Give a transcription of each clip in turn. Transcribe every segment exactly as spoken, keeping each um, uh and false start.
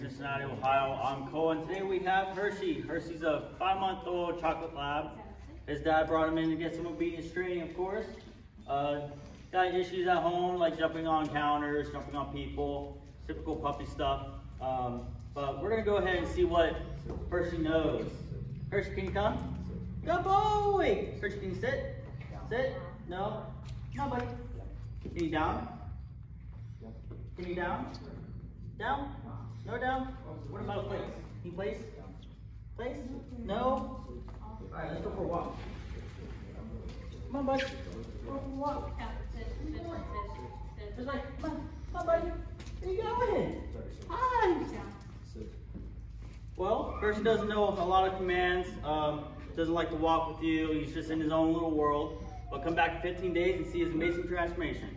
Cincinnati, Ohio. I'm Cole, and today we have Hershey. Hershey's a five-month-old chocolate lab. His dad brought him in to get some obedience training, of course. Uh, got issues at home, like jumping on counters, jumping on people, typical puppy stuff. Um, but we're gonna go ahead and see what Hershey knows. Hershey, can you come? Good boy! Hershey, can you sit? Sit? No? No, buddy. Can you down? Can you down? Down? No down? What about a place? Can you place? Place? No? Alright, let's go for a walk. Come on, bud. Go for a walk. Just like, come on, come on, buddy. Where you going? Hi! Well, Hershey doesn't know a lot of commands, um, doesn't like to walk with you, he's just in his own little world. But come back in fifteen days and see his amazing transformation.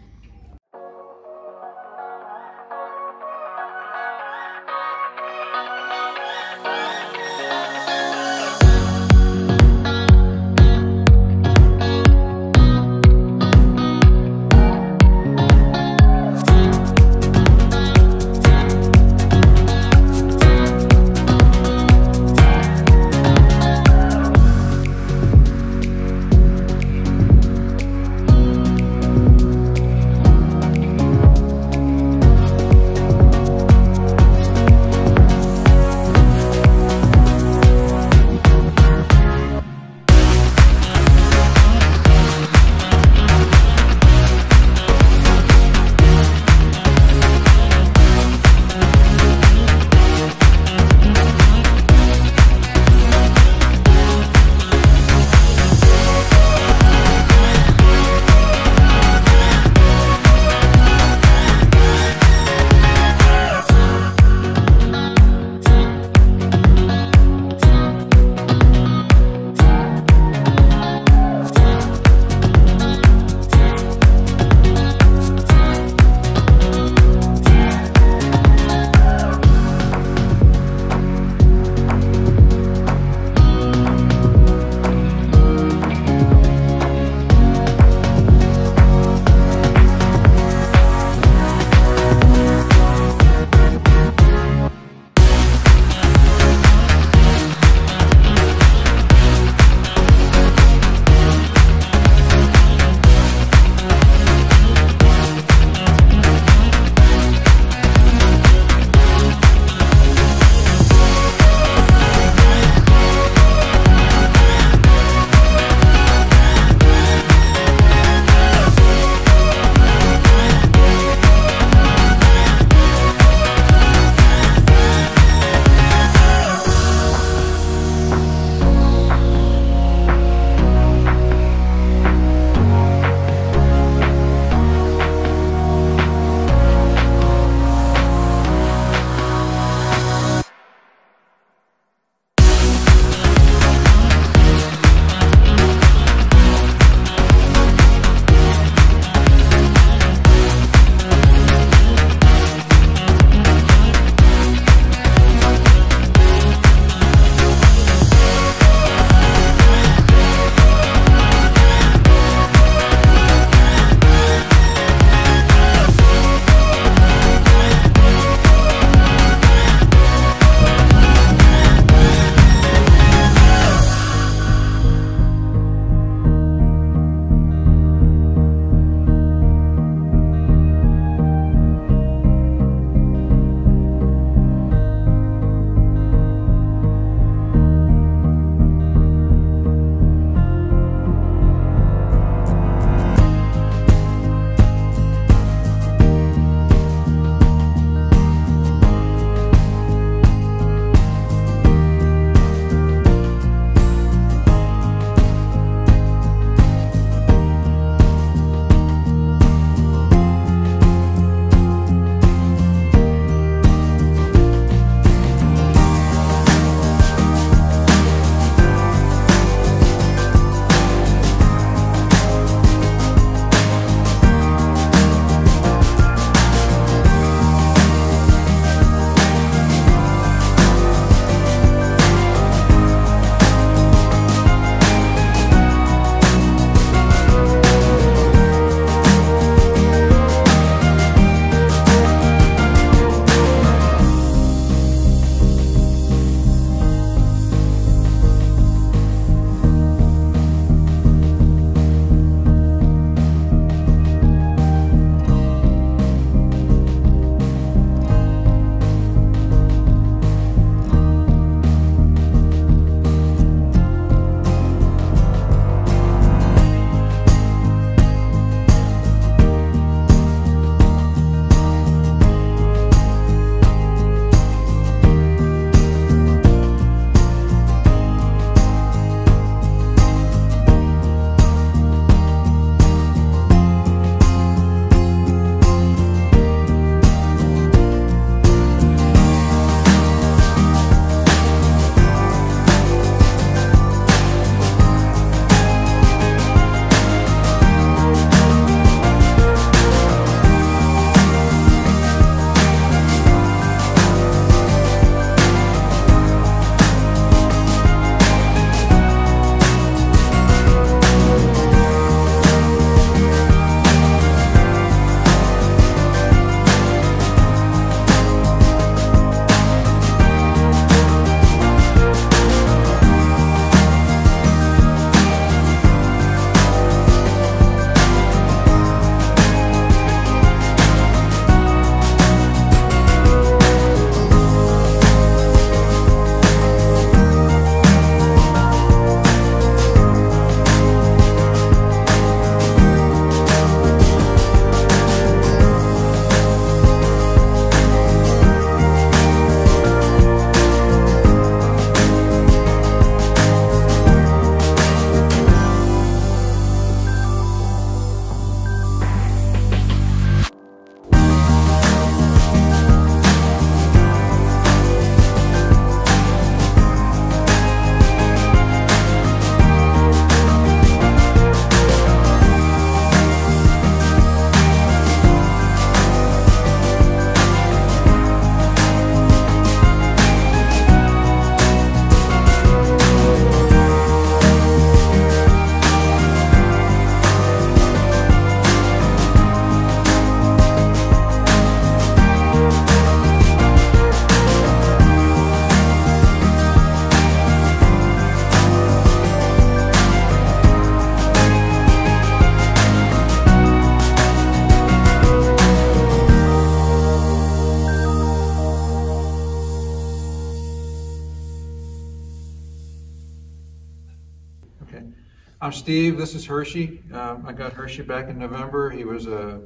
I'm Steve, this is Hershey. Um, I got Hershey back in November. He was a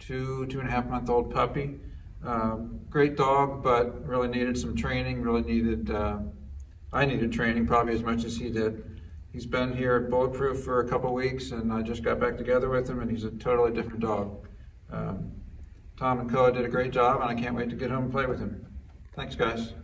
two, two and a half month old puppy. Um, great dog, but really needed some training, really needed, uh, I needed training probably as much as he did. He's been here at Bulletproof for a couple weeks and I just got back together with him and he's a totally different dog. Um, Tom and Koa did a great job and I can't wait to get home and play with him. Thanks guys.